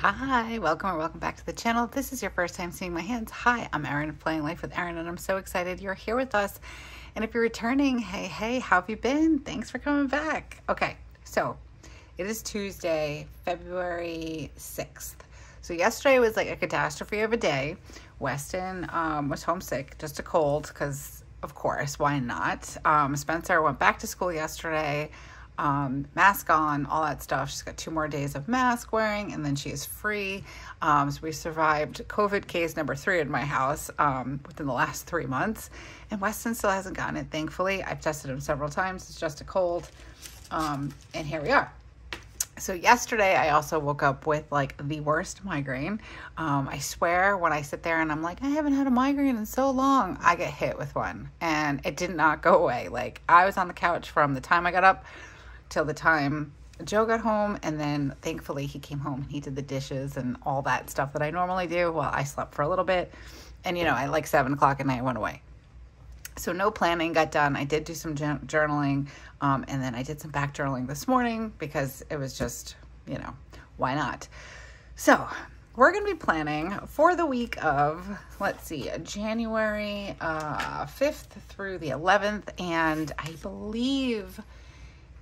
Hi, welcome or welcome back to the channel. If this is your first time seeing my hands, hi, I'm Erin of Playing Life with Erin, and I'm so excited you're here with us. And if you're returning, hey, how have you been? Thanks for coming back. Okay, so it is Tuesday, February 6th. So yesterday was like a catastrophe of a day. Weston was homesick, just a cold, because of course, why not? Spencer went back to school yesterday. Mask on, all that stuff. She's got 2 more days of mask wearing and then she is free. So we survived COVID case number 3 in my house within the last 3 months. And Weston still hasn't gotten it, thankfully. I've tested him several times. It's just a cold. And here we are. So yesterday I also woke up with like the worst migraine. I swear when I sit there and I'm like, I haven't had a migraine in so long, I get hit with one. And it did not go away. Like I was on the couch from the time I got up till the time Joe got home, and then thankfully he came home and he did the dishes and all that stuff that I normally do while I slept for a little bit. And you know, at like 7 o'clock at night, I went away. So no planning got done. I did do some journaling, and then I did some back journaling this morning because it was just, you know, why not? So we're gonna be planning for the week of, let's see, January 5th through the 11th, and I believe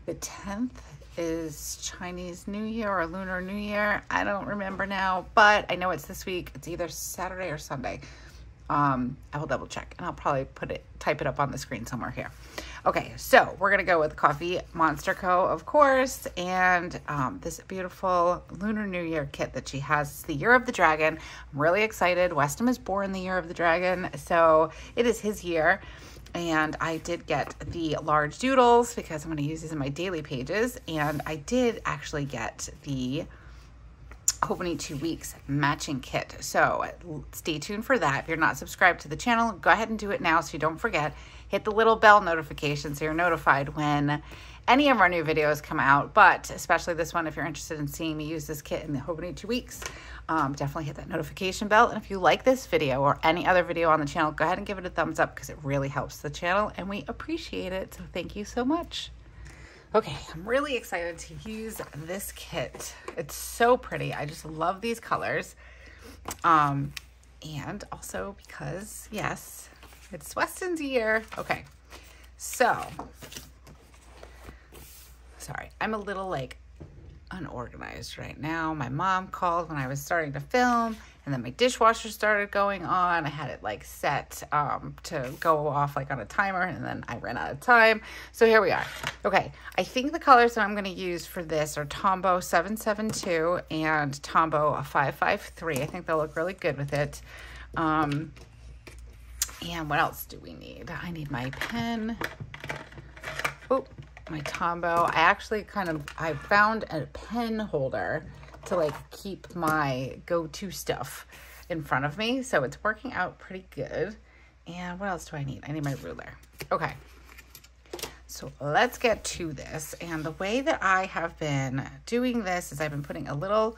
the 10th is Chinese New Year or Lunar New Year. I don't remember now, but I know it's this week. It's either Saturday or Sunday. I will double check and I'll probably type it up on the screen somewhere here. Okay, so we're gonna go with Coffee Monster Co., of course, and this beautiful Lunar New Year kit that she has. It's the Year of the Dragon. I'm really excited. Weston is born the Year of the Dragon, so it is his year. And I did get the large doodles because I'm going to use these in my daily pages. And I did actually get the Hobonichi Weeks matching kit. So stay tuned for that. If you're not subscribed to the channel, go ahead and do it now so you don't forget. Hit the little bell notification so you're notified when any of our new videos come out. But especially this one, if you're interested in seeing me use this kit in the Hobonichi Weeks, definitely hit that notification bell. And if you like this video or any other video on the channel, go ahead and give it a thumbs up because it really helps the channel and we appreciate it. So thank you so much. Okay, I'm really excited to use this kit. It's so pretty. I just love these colors. And also because, yes, it's Weston's year. Okay, so, sorry, I'm a little like unorganized right now. My mom called when I was starting to film, and then my dishwasher started going on. I had it like set to go off like on a timer, and then I ran out of time. So here we are. Okay, I think the colors that I'm going to use for this are Tombow 772 and Tombow 553. I think they'll look really good with it. And what else do we need? I need my pen. Oh, my Tombow. I found a pen holder to like keep my go-to stuff in front of me. So it's working out pretty good. And what else do I need? I need my ruler. Okay. So let's get to this. And the way that I have been doing this is I've been putting a little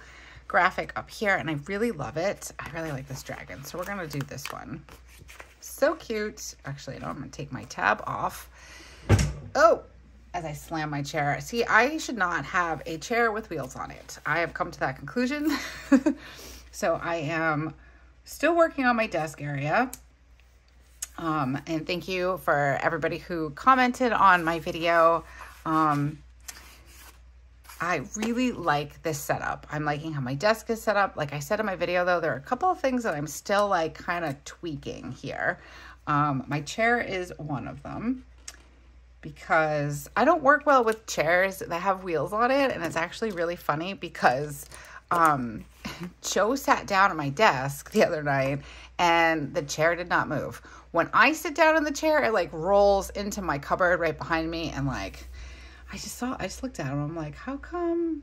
graphic up here and I really love it. I really like this dragon. So we're going to do this one. So cute. Actually, no, I'm going to take my tab off. Oh, as I slam my chair. See, I should not have a chair with wheels on it. I have come to that conclusion. So I am still working on my desk area. And thank you for everybody who commented on my video. I really like this setup. I'm liking how my desk is set up. Like I said in my video though, there are a couple of things that I'm still like kind of tweaking here. My chair is one of them, because I don't work well with chairs that have wheels on it. And it's actually really funny because Joe sat down at my desk the other night and the chair did not move. When I sit down in the chair, it like rolls into my cupboard right behind me. And like, I just looked at him. I'm like, how come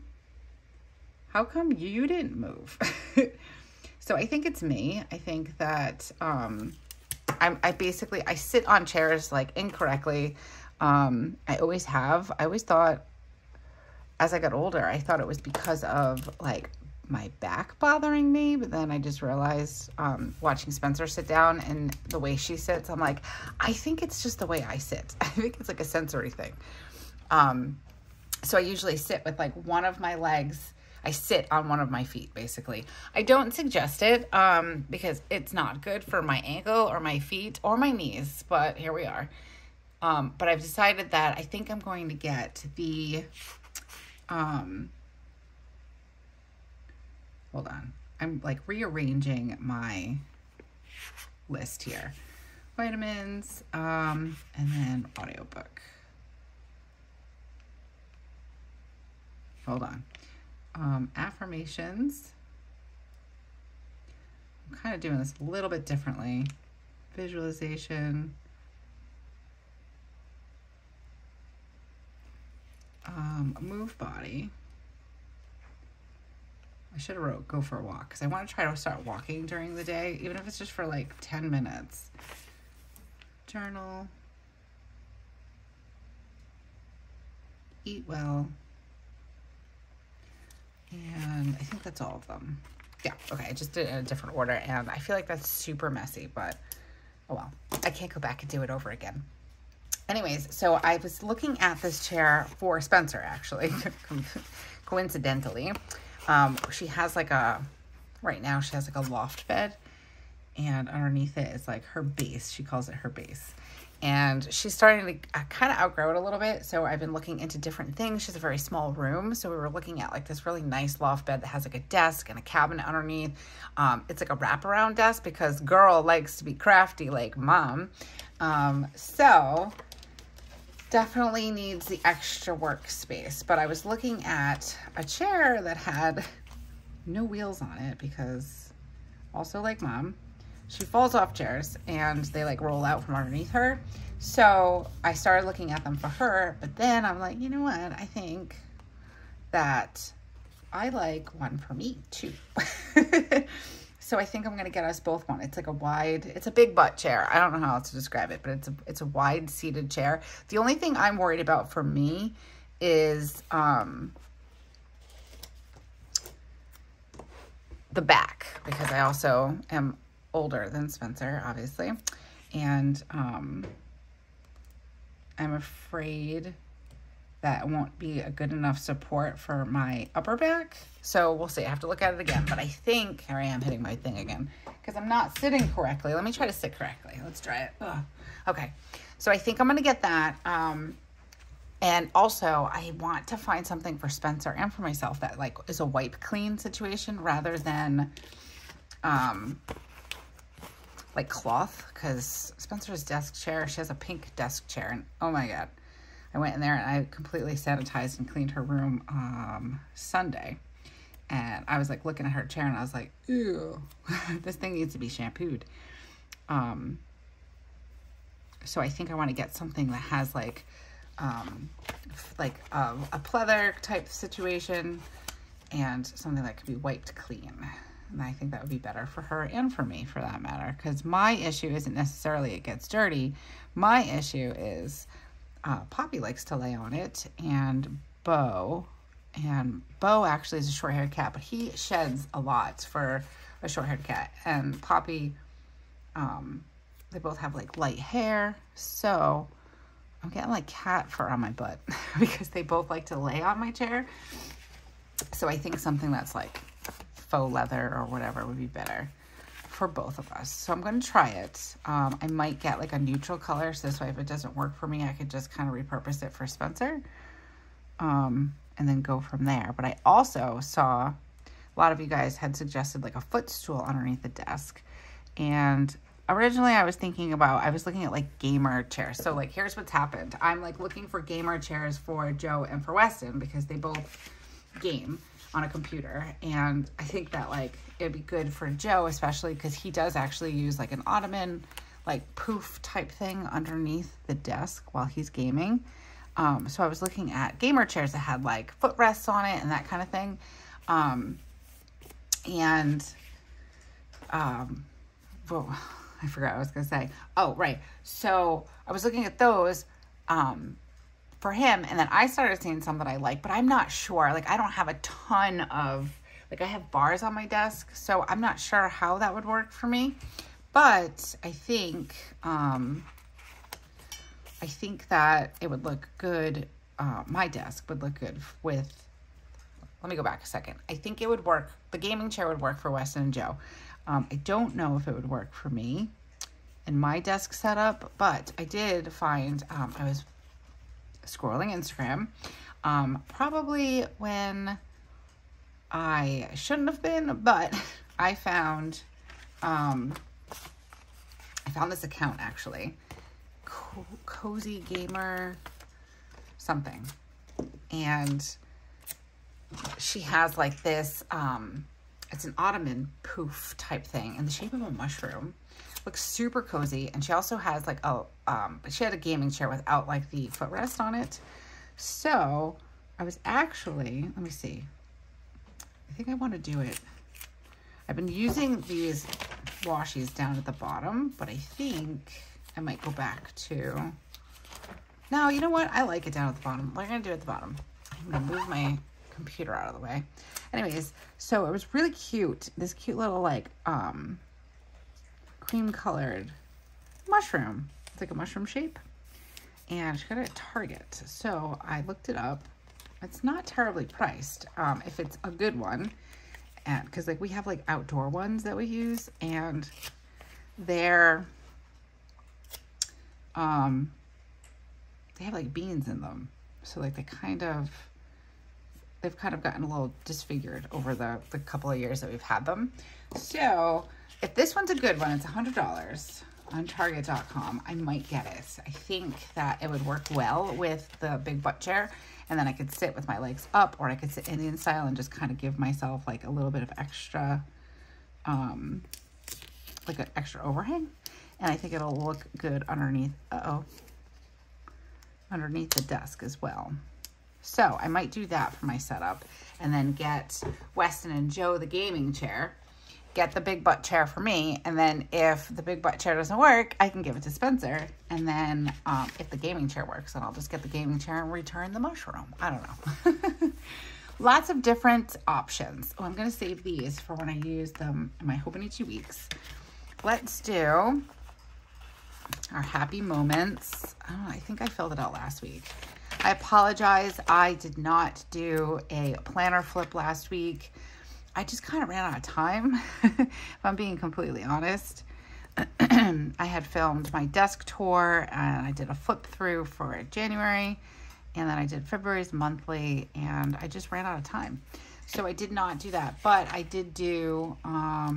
you didn't move? So I think it's me. I think that I sit on chairs like incorrectly. I always have. I always thought as I got older, I thought it was because of like my back bothering me. But then I just realized, watching Spencer sit down and the way she sits, I'm like, I think it's just the way I sit. I think it's like a sensory thing. So I usually sit with like one of my legs. I sit on one of my feet, basically. I don't suggest it because it's not good for my ankle or my feet or my knees, but here we are. But I've decided that I think I'm going to get the, hold on. I'm like rearranging my list here. Vitamins, and then audiobook. Hold on. Affirmations. I'm kind of doing this a little bit differently. Visualization. Move body. I should have wrote go for a walk because I want to try to start walking during the day, even if it's just for like 10 minutes. Journal. Eat well. And I think that's all of them. Yeah, okay, I just did it in a different order, and I feel like that's super messy, but oh well. I can't go back and do it over again. Anyways, so I was looking at this chair for Spencer, actually, coincidentally. She has like a, right now she has like a loft bed, and underneath it is like her base. She calls it her base. And she's starting to kind of outgrow it a little bit. So I've been looking into different things. She's a very small room. So we were looking at like this really nice loft bed that has like a desk and a cabinet underneath. It's like a wraparound desk because girl likes to be crafty like mom. So definitely needs the extra workspace. But I was looking at a chair that had no wheels on it because also like mom. She falls off chairs and they like roll out from underneath her. So I started looking at them for her, but then I'm like, you know what? I think that I like one for me too. So I think I'm going to get us both one. It's like a wide, it's a big butt chair. I don't know how else to describe it, but it's a wide seated chair. The only thing I'm worried about for me is, the back, because I also am older than Spencer, obviously. And I'm afraid that it won't be a good enough support for my upper back. So we'll see. I have to look at it again. But I think, here I am hitting my thing again, because I'm not sitting correctly. Let me try to sit correctly. Let's try it. Ugh. Okay. So I think I'm going to get that. And also, I want to find something for Spencer and for myself that like is a wipe clean situation rather than... like cloth, because Spencer's desk chair, she has a pink desk chair, and oh my god, I went in there and I completely sanitized and cleaned her room Sunday, and I was like looking at her chair and I was like, ew, this thing needs to be shampooed. So I think I want to get something that has like a pleather type situation and something that can be wiped clean. And I think that would be better for her and for me, for that matter. Because my issue isn't necessarily it gets dirty. My issue is Poppy likes to lay on it, and Bo. And Bo actually is a short-haired cat, but he sheds a lot for a short-haired cat. And Poppy, they both have, like, light hair. So I'm getting, like, cat fur on my butt because they both like to lay on my chair. So I think something that's, like... faux leather or whatever would be better for both of us. So I'm going to try it. I might get like a neutral color, so this way if it doesn't work for me, I could just kind of repurpose it for Spencer, and then go from there. But I also saw a lot of you guys had suggested like a footstool underneath the desk, and originally I was thinking about, I was looking at like gamer chairs. So like here's what's happened. I'm like looking for gamer chairs for Joe and for Weston because they both game on a computer, and I think that like it'd be good for Joe, especially because he does actually use like an ottoman like poof type thing underneath the desk while he's gaming. So I was looking at gamer chairs that had like footrests on it and that kind of thing. Whoa, I forgot what I was gonna say. Oh right, so I was looking at those for him, and then I started seeing some that I like, but I'm not sure. Like, I don't have a ton of, like, I have bars on my desk, so I'm not sure how that would work for me. But I think that it would look good. My desk would look good with Let me go back a second. I think it would work. The gaming chair would work for Weston and Joe. I don't know if it would work for me in my desk setup, but I did find, I was scrolling Instagram, probably when I shouldn't have been, but I found, this account actually, Cozy Gamer something, and she has like this, it's an ottoman poof type thing in the shape of a mushroom. Looks super cozy. And she also has like a, she had a gaming chair without like the footrest on it. So I was actually, let me see. I think I want to do it. I've been using these washies down at the bottom, but I think I might go back to, no, you know what? I like it down at the bottom. We're going to do it at the bottom. I'm going to move my computer out of the way. Anyways, so it was really cute. This cute little like cream colored mushroom. It's like a mushroom shape. And she got it at Target. So I looked it up. It's not terribly priced if it's a good one. And because like we have like outdoor ones that we use and they're they have like beans in them. So like they kind of they've gotten a little disfigured over the couple of years that we've had them. So if this one's a good one, it's $100 on Target.com. I might get it. I think that it would work well with the big butt chair. And then I could sit with my legs up, or I could sit Indian style and just kind of give myself like a little bit of extra, like an extra overhang. And I think it'll look good underneath, underneath the desk as well. So I might do that for my setup and then get Weston and Joe the gaming chair, get the big butt chair for me. And then if the big butt chair doesn't work, I can give it to Spencer. And then if the gaming chair works, then I'll just get the gaming chair and return the mushroom. I don't know. Lots of different options. Oh, I'm going to save these for when I use them in my Hobonichi weeks. Let's do our happy moments. I don't know, I think I filled it out last week. I apologize. I did not do a planner flip last week. I just kind of ran out of time, if I'm being completely honest. I had filmed my desk tour, and I did a flip through for January, and then I did February's monthly, and I just ran out of time. So I did not do that, but I did do, I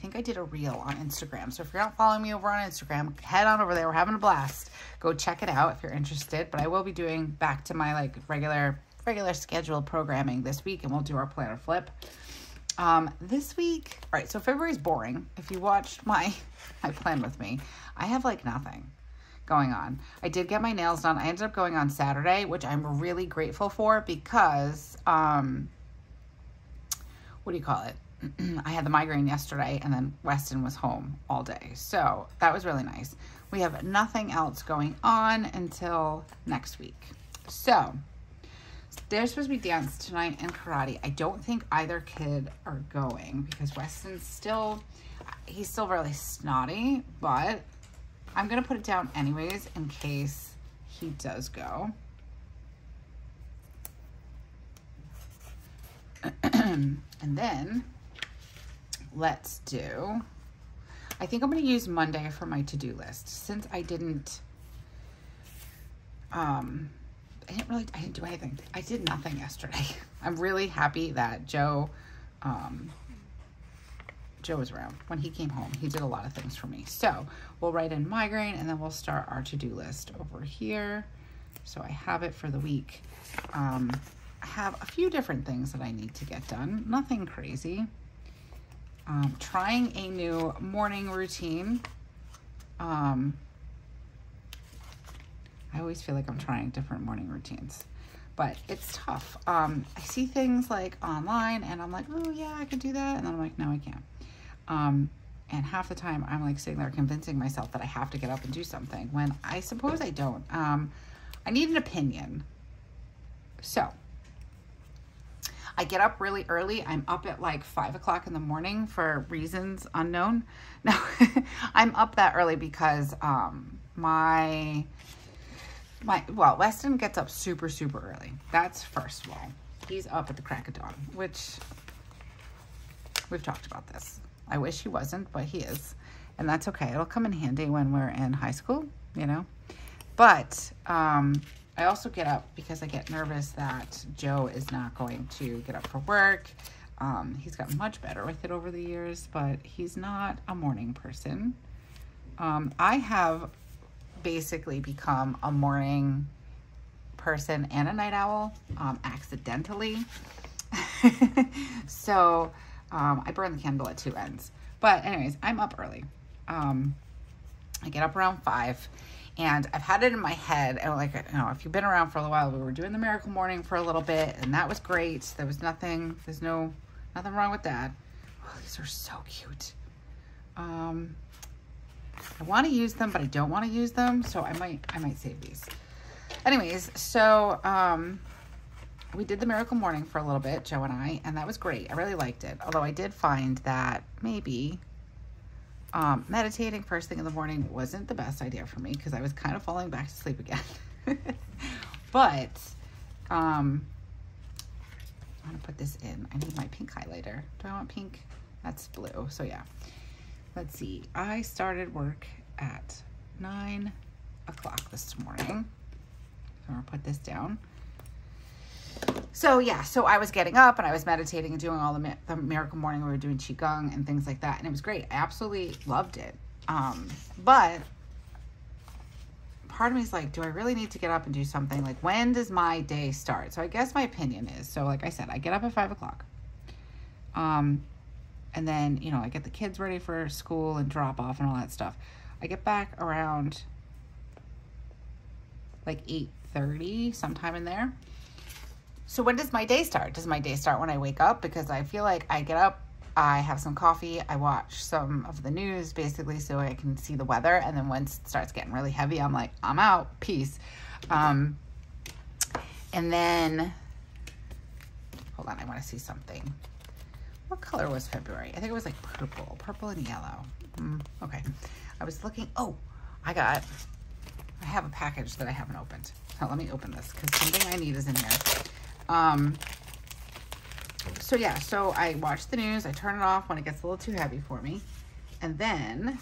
think I did a reel on Instagram. So if you're not following me over on Instagram, head on over there. We're having a blast. Go check it out if you're interested. But I will be doing back to my like regular scheduled programming this week, and we'll do our planner flip. This week, all right, so February's boring. If you watched my plan with me, I have like nothing going on. I did get my nails done. I ended up going on Saturday, which I'm really grateful for because, what do you call it? I had the migraine yesterday, and then Weston was home all day. So that was really nice. We have nothing else going on until next week. So there's supposed to be dance tonight and karate. I don't think either kid are going because Weston's still, he's still really snotty, but I'm going to put it down anyways in case he does go. And then let's do, I think I'm going to use Monday for my to-do list since I didn't do anything. I did nothing yesterday. I'm really happy that Joe was around. When he came home, he did a lot of things for me. So we'll write in migraine and then we'll start our to-do list over here. So I have it for the week. I have a few different things that I need to get done. Nothing crazy. Trying a new morning routine. I always feel like I'm trying different morning routines, but it's tough. I see things like online and I'm like, oh yeah, I could do that. And then I'm like, no, I can't. And half the time I'm like sitting there convincing myself that I have to get up and do something when I suppose I don't. I need an opinion. So I get up really early. I'm up at like 5 o'clock in the morning for reasons unknown. No, I'm up that early because Weston gets up super, super early. That's first of all. He's up at the crack of dawn, which we've talked about this. I wish he wasn't, but he is. And that's okay. It'll come in handy when we're in high school, you know. But I also get up because I get nervous that Joe is not going to get up for work. He's gotten much better with it over the years, but he's not a morning person. I have basically become a morning person and a night owl accidentally. So I burn the candle at two ends. But anyways, I'm up early. I get up around 5, and I've had it in my head, and like, you know, if you've been around for a little while, we were doing the Miracle Morning for a little bit, and that was great. There was nothing, there's nothing wrong with that. Oh, these are so cute. I want to use them, but I don't want to use them, so I might save these. Anyways, so we did the Miracle Morning for a little bit, Joe and I, and that was great. I really liked it, although I did find that maybe meditating first thing in the morning wasn't the best idea for me because I was kind of falling back to sleep again. But I'm going to put this in. I need my pink highlighter. Do I want pink? That's blue. So yeah. Let's see. I started work at 9 o'clock this morning. So I'm going to put this down. So yeah, so I was getting up and I was meditating and doing all the Miracle Morning. We were doing Qigong and things like that. And it was great. I absolutely loved it. But part of me is like, do I really need to get up and do something? Like, when does my day start? So I guess my opinion is, so like I said, I get up at 5 o'clock. And then, you know, I get the kids ready for school and drop off and all that stuff. I get back around like 8:30, sometime in there. So when does my day start? Does my day start when I wake up? Because I feel like I get up, I have some coffee, I watch some of the news basically so I can see the weather. And then once it starts getting really heavy, I'm like, I'm out, peace. And then, hold on, I want to see something. What color was February? I think it was like purple and yellow. Okay. I was looking, oh, I have a package that I haven't opened. So let me open this because something I need is in here. So yeah, so I watch the news, I turn it off when it gets a little too heavy for me. And then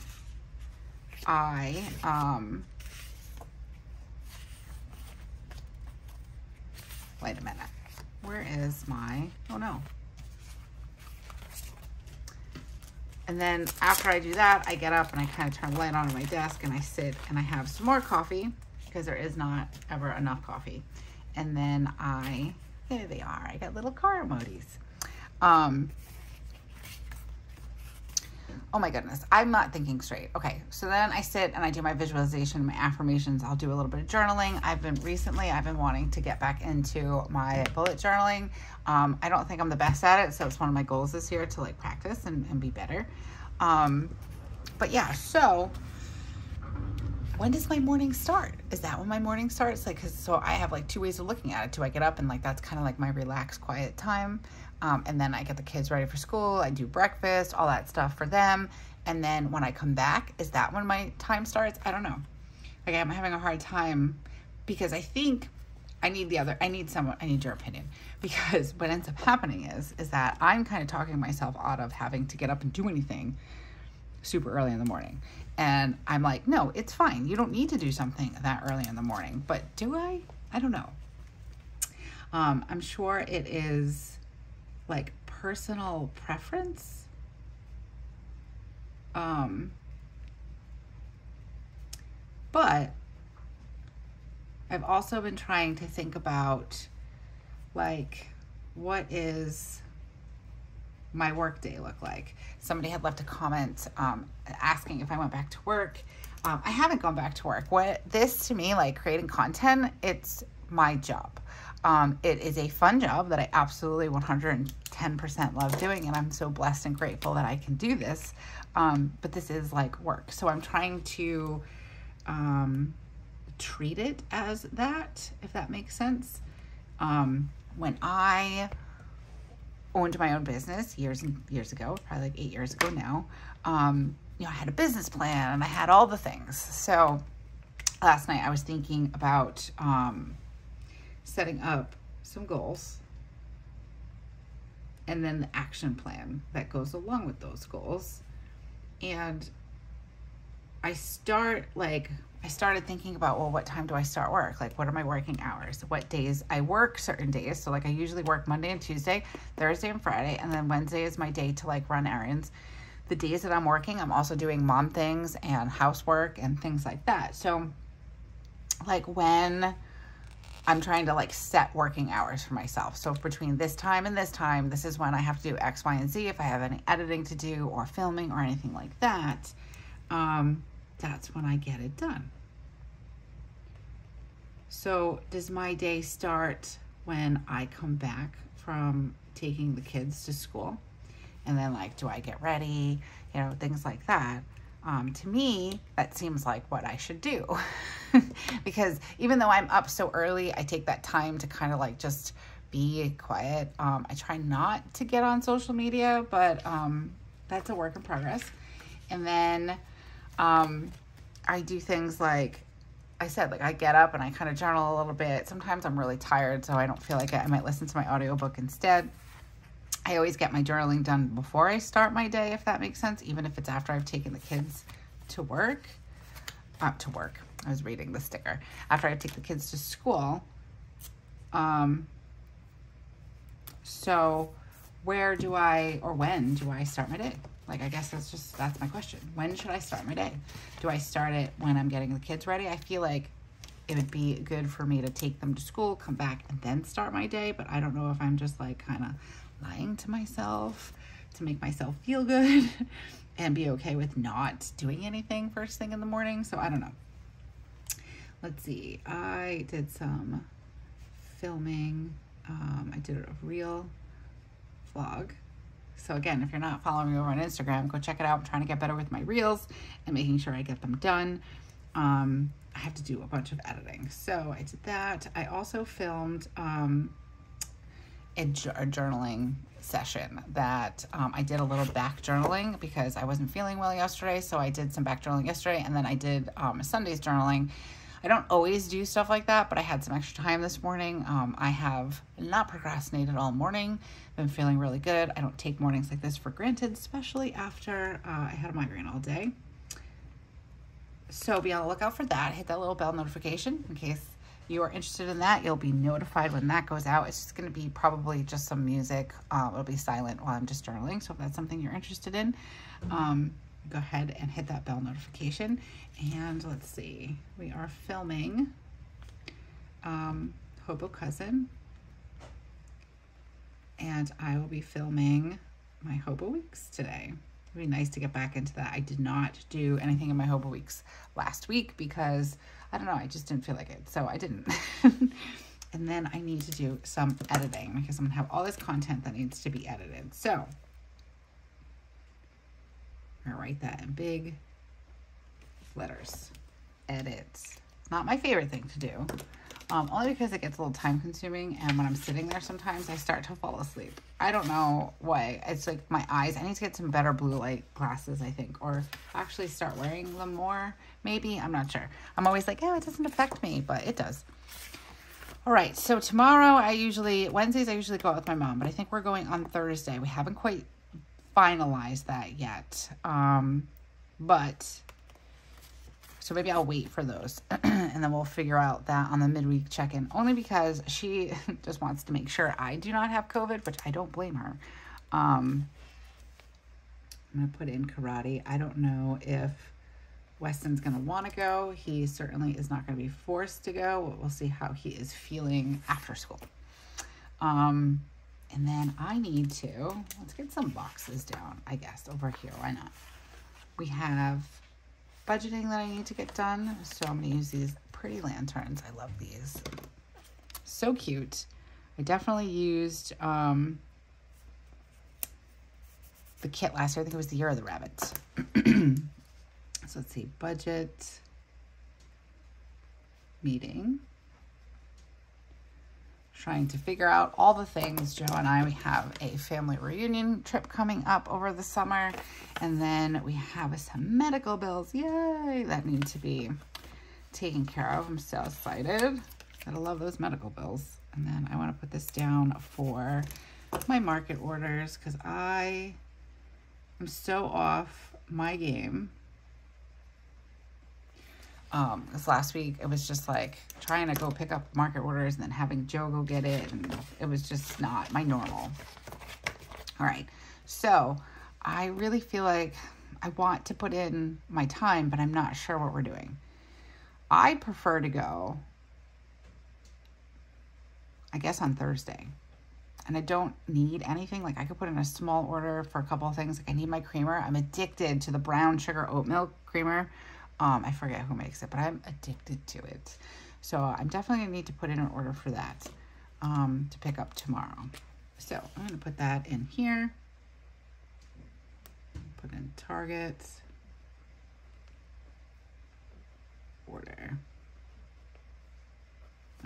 I, wait a minute, where is my, oh no. And then after I do that, I get up and I kind of turn the light on my desk and I sit and I have some more coffee because there is not ever enough coffee. And then I, there they are. I got little car emojis. Oh my goodness. I'm not thinking straight. Okay. So then I sit and I do my visualization, my affirmations. I'll do a little bit of journaling. I've been wanting to get back into my bullet journaling. I don't think I'm the best at it. So it's one of my goals this year to like practice and be better. But yeah, so when does my morning start? Is that when my morning starts? Like, cause so I have like two ways of looking at it. Do I get up and like, that's kind of like my relaxed, quiet time. And then I get the kids ready for school. I do breakfast, all that stuff for them. And then when I come back, is that when my time starts? I don't know. Like, I'm having a hard time because I think I need the other, I need your opinion, because what ends up happening is that I'm kind of talking myself out of having to get up and do anything super early in the morning. And I'm like, no, it's fine. You don't need to do something that early in the morning. But do I? I don't know. I'm sure it is like personal preference. But I've also been trying to think about like, what is my work day look like? Somebody had left a comment asking if I went back to work. I haven't gone back to work. What this to me, like creating content, it's my job. It is a fun job that I absolutely 110% love doing, and I'm so blessed and grateful that I can do this. But this is like work. So I'm trying to treat it as that, if that makes sense. When I owned my own business years and years ago, probably like 8 years ago now, you know, I had a business plan and I had all the things. So last night I was thinking about setting up some goals and then the action plan that goes along with those goals. And I started thinking about, well, what time do I start work? Like, what are my working hours? What days I work certain days. So like I usually work Monday and Tuesday, Thursday and Friday. And then Wednesday is my day to like run errands. The days that I'm working, I'm also doing mom things and housework and things like that. So like when I'm trying to like set working hours for myself. So if between this time and this time, this is when I have to do X, Y, and Z, if I have any editing to do or filming or anything like that, that's when I get it done. So does my day start when I come back from taking the kids to school? And then like, do I get ready? You know, things like that. To me, that seems like what I should do. Because even though I'm up so early, I take that time to kind of like just be quiet. I try not to get on social media, but that's a work in progress. And then I do things like I said, like I get up and I kind of journal a little bit. Sometimes I'm really tired, so I don't feel like it. I might listen to my audiobook instead. I always get my journaling done before I start my day, if that makes sense, even if it's after I've taken the kids to work. I was reading the sticker. After I take the kids to school. So where do I, or when do I start my day? Like, I guess that's my question. When should I start my day? Do I start it when I'm getting the kids ready? I feel like it would be good for me to take them to school, come back, and then start my day. But I don't know if I'm just like kind of lying to myself to make myself feel good and be okay with not doing anything first thing in the morning. So I don't know. Let's see. I did some filming. I did a real vlog. So again, if you're not following me over on Instagram, go check it out. I'm trying to get better with my reels and making sure I get them done. I have to do a bunch of editing. So I did that. I also filmed a journaling session that I did a little back journaling because I wasn't feeling well yesterday. So I did some back journaling yesterday, and then I did Sunday's journaling. I don't always do stuff like that, but I had some extra time this morning. I have not procrastinated all morning. I've been feeling really good. I don't take mornings like this for granted, especially after I had a migraine all day. So be on the lookout for that. Hit that little bell notification in case you are interested in that. You'll be notified when that goes out. It's just going to be probably just some music. It'll be silent while I'm just journaling. So if that's something you're interested in, go ahead and hit that bell notification. And let's see, we are filming Hobo Cousin, and I will be filming my Hobo Weeks today. It'd be nice to get back into that. I did not do anything in my Hobo Weeks last week because I don't know, I just didn't feel like it, so I didn't. And then I need to do some editing because I'm gonna have all this content that needs to be edited. So I'm gonna write that in big letters. Edit. It's not my favorite thing to do, only because it gets a little time consuming, and when I'm sitting there sometimes I start to fall asleep. I don't know why. It's like my eyes. I need to get some better blue light glasses, I think, or actually start wearing them more. Maybe. I'm not sure. I'm always like, oh, it doesn't affect me, but it does. All right, so tomorrow Wednesdays I usually go out with my mom, but I think we're going on Thursday. We haven't quite finalize that yet, but so maybe I'll wait for those and then we'll figure out that on the midweek check-in, only because she just wants to make sure I do not have COVID, which I don't blame her. I'm gonna put in karate. I don't know if Weston's gonna want to go. He certainly is not gonna be forced to go. We'll see how he is feeling after school. And then I need to, let's get some boxes down, I guess, over here. Why not? We have budgeting that I need to get done. So I'm going to use these pretty lanterns. I love these. So cute. I definitely used the kit last year. I think it was the Year of the Rabbit. So let's see. Budget. Meeting. Trying to figure out all the things. Joe and I, we have a family reunion trip coming up over the summer. And then we have some medical bills, yay, that need to be taken care of. I'm so excited. Gotta love those medical bills. And then I wanna put this down for my market orders because I am so off my game. This last week, it was just like trying to go pick up market orders and then having Joe go get it. And it was just not my normal. All right. So I really feel like I want to put in my time, but I'm not sure what we're doing. I prefer to go, I guess, on Thursday. And I don't need anything. Like, I could put in a small order for a couple of things. Like, I need my creamer. I'm addicted to the brown sugar oat milk creamer. I forget who makes it, but I'm addicted to it. So I'm definitely going to need to put in an order for that to pick up tomorrow. So I'm going to put that in here. Put in Target. Order.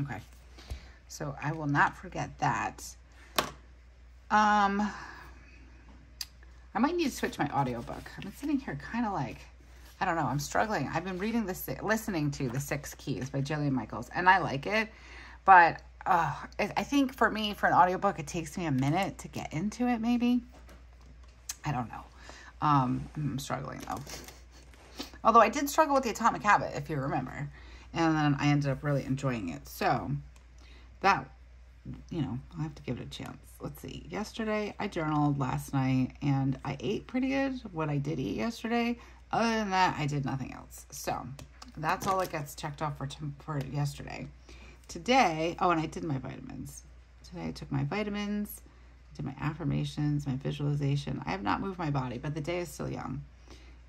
Okay. So I will not forget that. I might need to switch my audiobook. I've been sitting here kind of like, I don't know, I'm struggling. I've been reading this, listening to The Six Keys by Jillian Michaels, and I like it, but I think for me, for an audiobook, it takes me a minute to get into it, maybe. I don't know. I'm struggling, though. Although I did struggle with The Atomic Habit, if you remember, and then I ended up really enjoying it. So that, you know, I'll have to give it a chance. Let's see. Yesterday, I journaled last night, and I ate pretty good what I did eat yesterday. Other than that, I did nothing else. So that's all that gets checked off for yesterday. Today, oh, and I did my vitamins. Today I took my vitamins, I did my affirmations, my visualization. I have not moved my body, but the day is still young.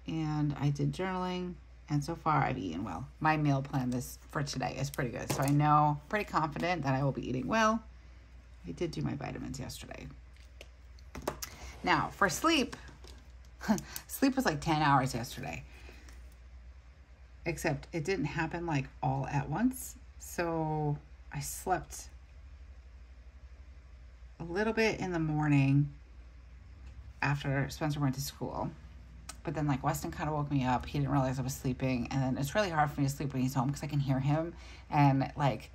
And I did journaling, and so far I've eaten well. My meal plan for today is pretty good. So I know, pretty confident that I will be eating well. I did do my vitamins yesterday. Now, for sleep, sleep was like 10 hours yesterday, except it didn't happen like all at once. So I slept a little bit in the morning after Spencer went to school, but then like Weston kind of woke me up. He didn't realize I was sleeping. And then it's really hard for me to sleep when he's home because I can hear him. And like,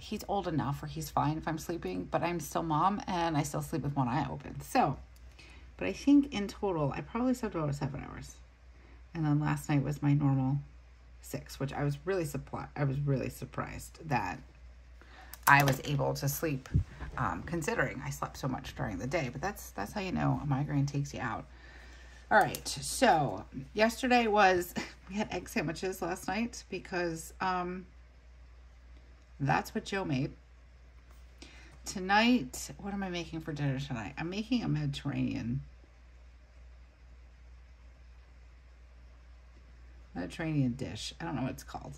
he's old enough where he's fine if I'm sleeping, but I'm still mom and I still sleep with one eye open. So but I think in total, I probably slept about 7 hours. And then last night was my normal 6, which I was really surprised that I was able to sleep, considering I slept so much during the day. But that's how you know a migraine takes you out. All right, so yesterday was, we had egg sandwiches last night because that's what Joe made. Tonight, what am I making for dinner tonight? I'm making a Mediterranean dish. I don't know what it's called.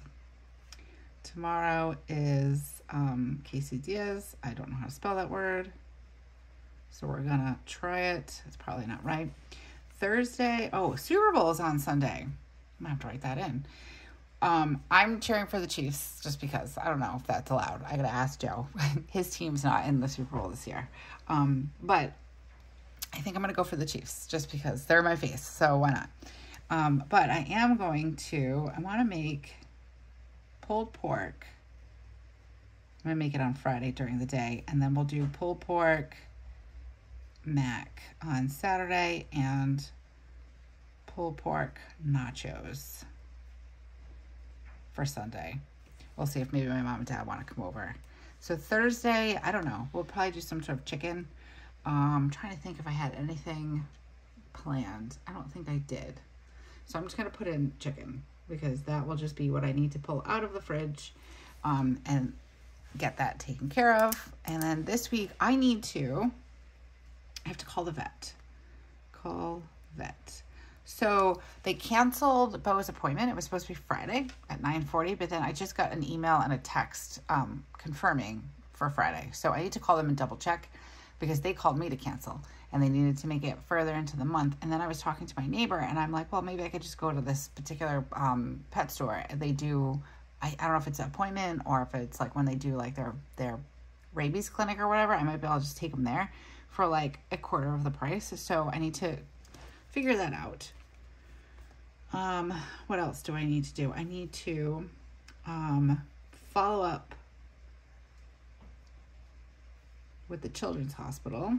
Tomorrow is quesadillas. I don't know how to spell that word. So we're gonna try it. It's probably not right. Thursday, oh, Super Bowl is on Sunday. I'm gonna have to write that in. I'm cheering for the Chiefs just because I don't know if that's allowed. I gotta ask Joe. His team's not in the Super Bowl this year. But I think I'm gonna go for the Chiefs just because they're my face, so why not? But I am going to, I wanna make pulled pork. I'm gonna make it on Friday during the day, and then we'll do pulled pork mac on Saturday and pulled pork nachos for Sunday. We'll see if maybe my mom and dad want to come over. So Thursday, I don't know. We'll probably do some sort of chicken. I'm trying to think if I had anything planned. I don't think I did. So I'm just going to put in chicken because that will just be what I need to pull out of the fridge and get that taken care of. And then this week I have to call the vet. So they canceled Bo's appointment. It was supposed to be Friday at 9:40, but then I just got an email and a text confirming for Friday. So I need to call them and double check because they called me to cancel and they needed to make it further into the month. And then I was talking to my neighbor and I'm like, well, maybe I could just go to this particular pet store. They do, I don't know if it's an appointment or if it's like when they do like their rabies clinic or whatever, I might be able to just take them there for like a quarter of the price. So I need to figure that out. What else do I need to do? I need to follow up with the Children's Hospital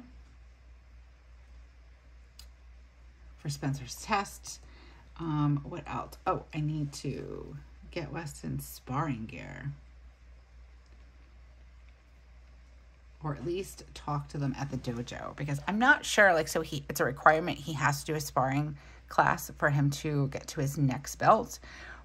for Spencer's test. What else? Oh, I need to get Weston's sparring gear. Or at least talk to them at the dojo, because I'm not sure, like, so it's a requirement. He has to do a sparring class for him to get to his next belt,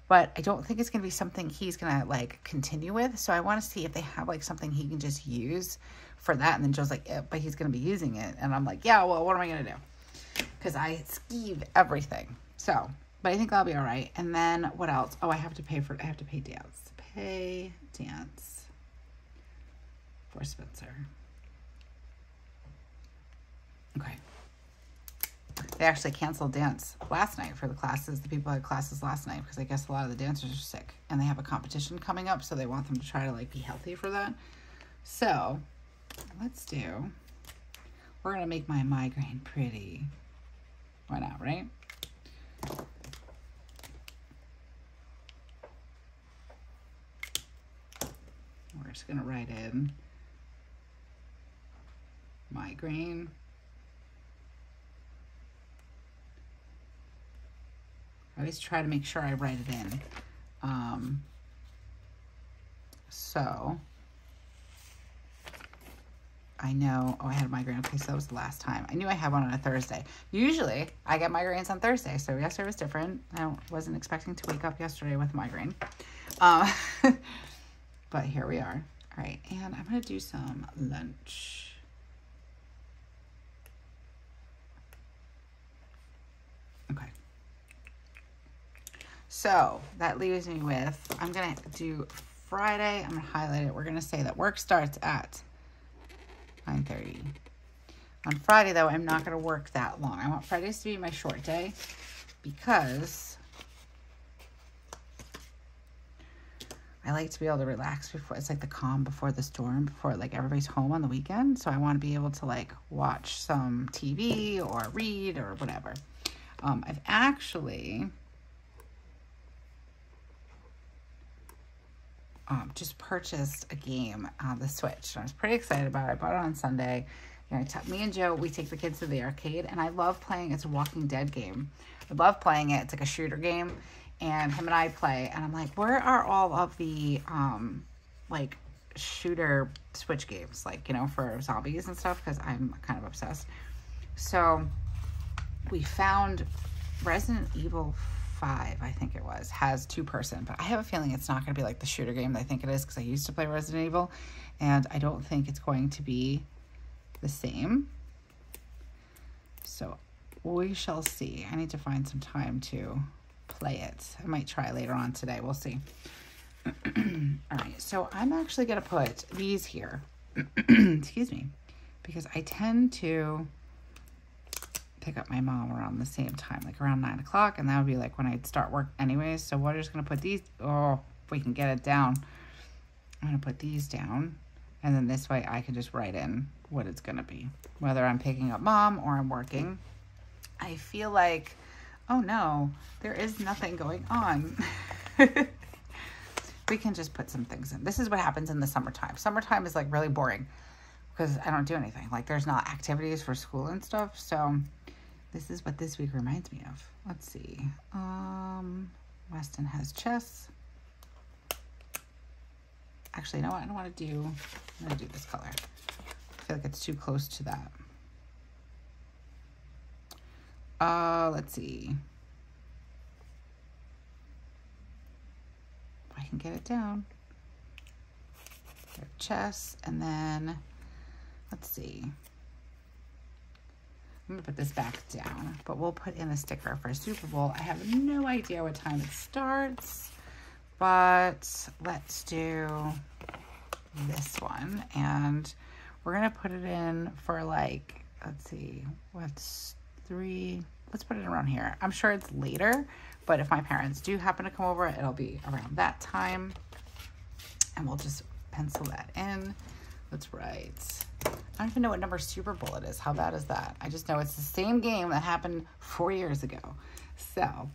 but I don't think it's going to be something he's going to, like, continue with. So I want to see if they have, like, something he can just use for that. And then Joe's like, yeah, but he's going to be using it. And I'm like, yeah, well, what am I going to do? Because I skeeve everything. So, but I think that'll be all right. And then what else? Oh, I have to pay dance. Pay dance. For Spencer. Okay. They actually canceled dance last night for the classes. The people had classes last night because I guess a lot of the dancers are sick and they have a competition coming up, so they want them to try to, like, be healthy for that. So let's do, we're gonna make my migraine pretty. Why not, right? We're just gonna write in migraine . I always try to make sure I write it in. So I know, oh, I had a migraine. Okay, so that was the last time. I knew I had one on a Thursday. Usually I get migraines on Thursday, so yesterday was different. I wasn't expecting to wake up yesterday with a migraine. But here we are. All right, and I'm gonna do some lunch. Okay. So that leaves me with, I'm gonna do Friday, I'm gonna highlight it. We're gonna say that work starts at 9:30. On Friday though, I'm not gonna work that long. I want Fridays to be my short day because I like to be able to relax before, it's like the calm before the storm, before, like, everybody's home on the weekend. So I want to be able to, like, watch some TV or read or whatever. I've actually just purchased a game on the Switch. I was pretty excited about it. I bought it on Sunday. You know, me and Joe, we take the kids to the arcade, and I love playing. It's a Walking Dead game. I love playing it. It's like a shooter game. And him and I play, and I'm like, where are all of the, like, shooter Switch games? Like, you know, for zombies and stuff, because I'm kind of obsessed. So we found Resident Evil 5, I think it was, has 2-person. But I have a feeling it's not going to be, like, the shooter game that I think it is, because I used to play Resident Evil. And I don't think it's going to be the same. So we shall see. I need to find some time to play it. I might try later on today. We'll see. All right. So I'm actually going to put these here. Excuse me. Because I tend to pick up my mom around the same time, like around 9 o'clock. And that would be like when I'd start work anyways. So we're just going to put these. Oh, if we can get it down. I'm going to put these down. And then this way I can just write in what it's going to be, whether I'm picking up mom or I'm working. I feel like, oh no, there is nothing going on. We can just put some things in. This is what happens in the summertime. Summertime is, like, really boring because I don't do anything. Like, there's not activities for school and stuff. So this is what this week reminds me of. Let's see. Weston has chess. Actually, you know what? I don't want to do, I'm going to do this color. I feel like it's too close to that. Let's see. If I can get it down. Their chess, and then, let's see. I'm gonna put this back down, but we'll put in a sticker for Super Bowl. I have no idea what time it starts, but let's do this one. And we're gonna put it in for, like, let's see, what's 3, let's put it around here. I'm sure it's later, but if my parents do happen to come over, it'll be around that time. And we'll just pencil that in. Let's write, I don't even know what number Super Bowl it is. How bad is that? I just know it's the same game that happened 4 years ago. So,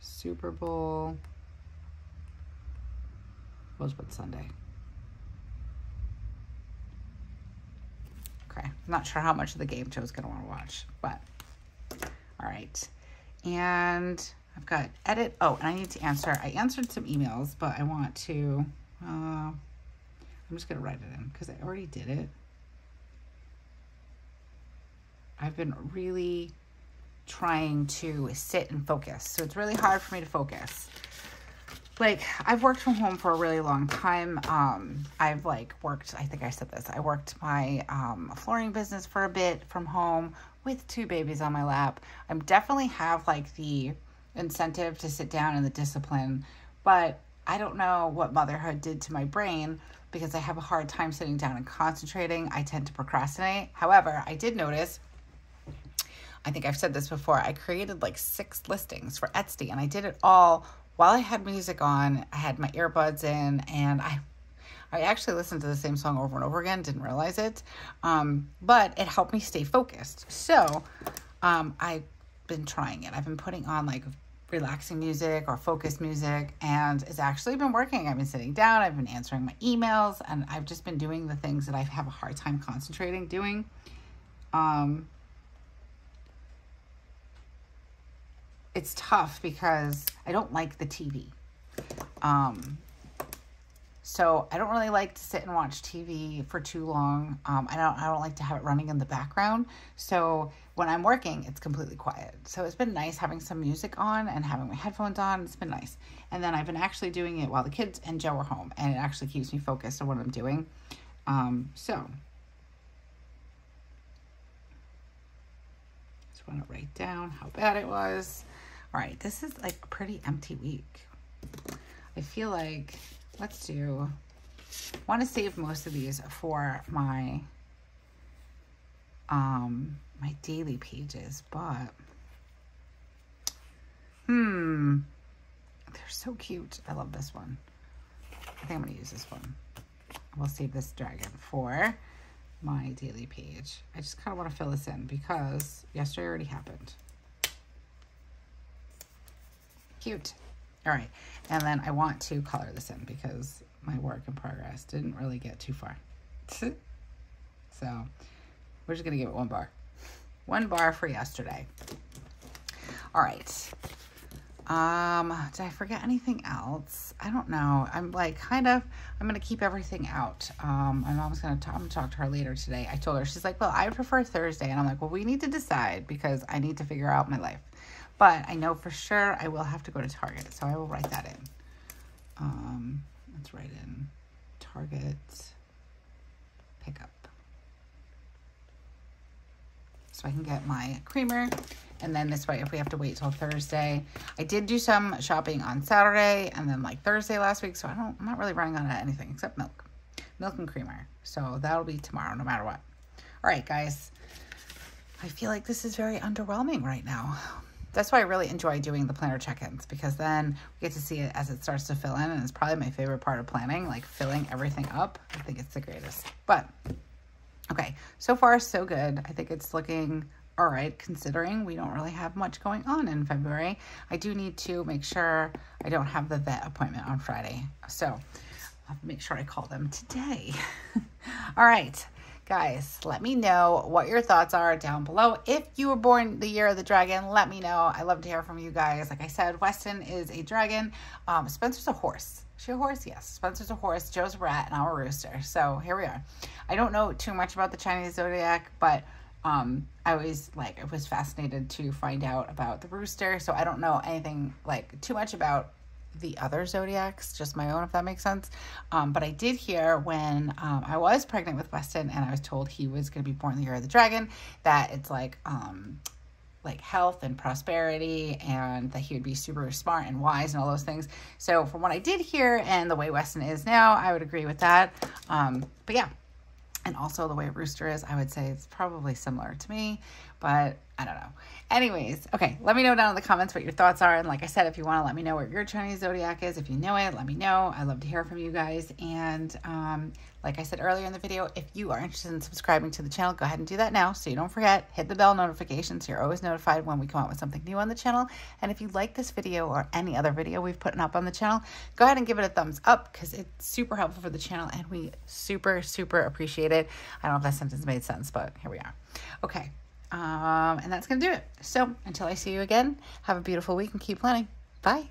Super Bowl was what, Sunday? I'm not sure how much of the game Joe's going to want to watch, but all right. And I've got edit. Oh, and I need to answer. I answered some emails, but I want to, I'm just going to write it in because I already did it. I've been really trying to sit and focus. So it's really hard for me to focus. Like, I've worked from home for a really long time. I've like worked, I think I said this, I worked my flooring business for a bit from home with two babies on my lap. I definitely have like the incentive to sit down and the discipline, but I don't know what motherhood did to my brain because I have a hard time sitting down and concentrating. I tend to procrastinate. However, I did notice, I think I've said this before, I created like 6 listings for Etsy and I did it all while I had music on. I had my earbuds in, and I actually listened to the same song over and over again, didn't realize it, but it helped me stay focused. So I've been trying it. I've been putting on like relaxing music or focus music, and it's actually been working. I've been sitting down, I've been answering my emails, and I've just been doing the things that I have a hard time concentrating doing. It's tough because I don't like the TV. So I don't really like to sit and watch TV for too long. I don't like to have it running in the background. So when I'm working, it's completely quiet. So it's been nice having some music on and having my headphones on. It's been nice. And then I've been actually doing it while the kids and Joe are home, and it actually keeps me focused on what I'm doing. So just want to write down how bad it was. All right, this is like a pretty empty week. I feel like, let's do, I want to save most of these for my, my daily pages, but, they're so cute. I love this one. I think I'm going to use this one. We'll save this dragon for my daily page. I just kind of want to fill this in because yesterday already happened. Cute. All right, and then I want to color this in because my work in progress didn't really get too far. So we're just gonna give it one bar. One bar for yesterday. All right. Did I forget anything else? I don't know. I'm like kind of, I'm gonna keep everything out. My mom's gonna talk, I'm gonna talk to her later today. I told her, she's like, well, I prefer Thursday. And I'm like, well, we need to decide because I need to figure out my life. But I know for sure I will have to go to Target, so I will write that in. Let's write in Target pickup. So I can get my creamer, and then this way, if we have to wait till Thursday. I did do some shopping on Saturday and then like Thursday last week, so I'm not really running out of anything except milk. Milk and creamer. So that'll be tomorrow no matter what. All right, guys. I feel like this is very underwhelming right now. That's why I really enjoy doing the planner check-ins, because then we get to see it as it starts to fill in, and it's probably my favorite part of planning, like filling everything up. I think it's the greatest. But, okay, so far so good. I think it's looking all right, considering we don't really have much going on in February. I do need to make sure I don't have the vet appointment on Friday. So I'll have to make sure I call them today. All right. Guys, let me know what your thoughts are down below. If you were born the Year of the Dragon, let me know. I love to hear from you guys. Like I said, Weston is a dragon. Spencer's a horse. Is she a horse? Yes. Spencer's a horse. Joe's a rat, and I'm a rooster. So here we are. I don't know too much about the Chinese zodiac, but I always like, I was fascinated to find out about the rooster. So I don't know anything like too much about the other zodiacs, just my own, if that makes sense. But I did hear when I was pregnant with Weston and I was told he was going to be born the Year of the Dragon, that it's like health and prosperity, and that he would be super smart and wise and all those things. So from what I did hear and the way Weston is now, I would agree with that. But yeah, and also the way Rooster is, I would say it's probably similar to me. but I don't know. Anyways, okay, let me know down in the comments what your thoughts are. And like I said, if you want to let me know what your Chinese zodiac is, if you know it, let me know. I love to hear from you guys. And like I said earlier in the video, if you are interested in subscribing to the channel, go ahead and do that now so you don't forget. Hit the bell notification so you're always notified when we come out with something new on the channel. And if you like this video or any other video we've put up on the channel, go ahead and give it a thumbs up because it's super helpful for the channel and we super, super appreciate it. I don't know if that sentence made sense, but here we are. Okay. And that's going to do it. So until I see you again, have a beautiful week and keep planning. Bye.